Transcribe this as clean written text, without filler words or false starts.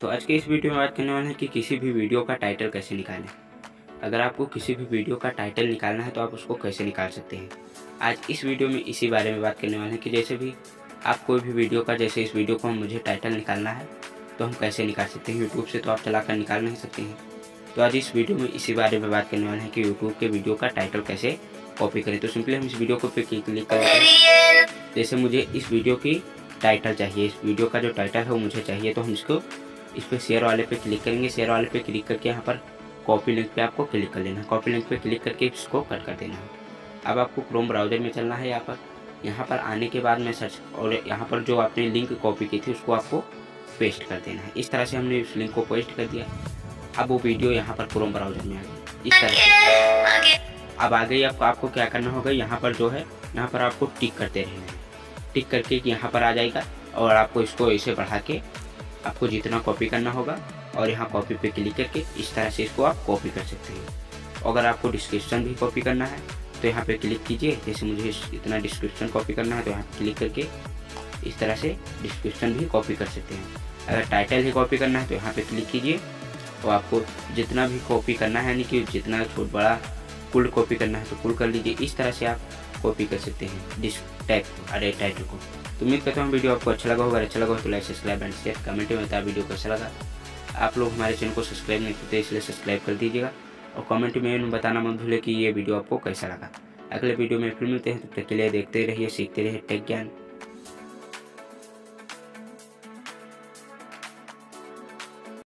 तो आज के इस वीडियो में बात करने वाले हैं कि किसी भी वीडियो का टाइटल कैसे निकालें। अगर आपको किसी भी वीडियो का टाइटल निकालना है तो आप उसको कैसे निकाल सकते हैं, आज इस वीडियो में इसी बारे में बात करने वाले हैं कि जैसे भी आप कोई भी वीडियो का, जैसे इस वीडियो को मुझे टाइटल निकालना है तो हम कैसे निकाल सकते हैं। यूट्यूब से तो आप चला कर निकाल नहीं सकते हैं, तो आज इस वीडियो में इसी बारे में बात करने वाले हैं कि यूट्यूब के वीडियो का टाइटल कैसे कॉपी करें। तो सिंपली हम इस वीडियो को पे क्लिक करेंगे। जैसे मुझे इस वीडियो की टाइटल चाहिए, इस वीडियो का जो टाइटल है वो मुझे चाहिए, तो हम इसको इस पर शेयर वाले पे क्लिक करेंगे। शेयर वाले पे क्लिक करके यहाँ पर कॉपी लिंक पे आपको क्लिक कर लेना है। कॉपी लिंक पे क्लिक करके इसको कट कर देना है। अब आपको क्रोम ब्राउज़र में चलना है। यहाँ पर आने के बाद में सर्च, और यहाँ पर जो आपने लिंक कॉपी की थी उसको आपको पेस्ट कर देना है। इस तरह से हमने इस लिंक को पेस्ट कर दिया। अब वो वीडियो यहाँ पर क्रोम ब्राउज़र में आ गई। इस तरह से अब आ गई। आपको क्या करना होगा, यहाँ पर आपको टिक करते रहना है। टिक करके यहाँ पर आ जाएगा और आपको इसको ऐसे बढ़ा के आपको जितना कॉपी करना होगा, और यहाँ कॉपी पे क्लिक करके इस तरह से इसको आप कॉपी कर सकते हैं। अगर आपको डिस्क्रिप्शन भी कॉपी करना है तो यहाँ पे क्लिक कीजिए। जैसे मुझे इतना डिस्क्रिप्शन कॉपी करना है तो यहाँ क्लिक करके इस तरह से डिस्क्रिप्शन भी कॉपी कर सकते हैं। अगर टाइटल ही कॉपी करना है तो यहाँ पे क्लिक कीजिए। तो आपको जितना भी कॉपी करना है, यानी कि जितना छोट बड़ा कुल कॉपी करना है तो कुल कर लीजिए। इस तरह से आप कॉपी कर सकते हैं डिस्क टैग अरे टाइटल को। तो उम्मीद करता हूँ वीडियो आपको अच्छा लगा होगा। अच्छा लगा हो तो like, subscribe and share. Comment में बताया वीडियो कैसा लगा। आप लोग हमारे चैनल को सब्सक्राइब नहीं करते, इसलिए सब्सक्राइब कर दीजिएगा। और कमेंट में बताना मत भूलें कि ये वीडियो आपको कैसा लगा। अगले वीडियो में फिर मिलते हैं, तब तक के लिए देखते रहिए, सीखते रहिए टेक ज्ञान।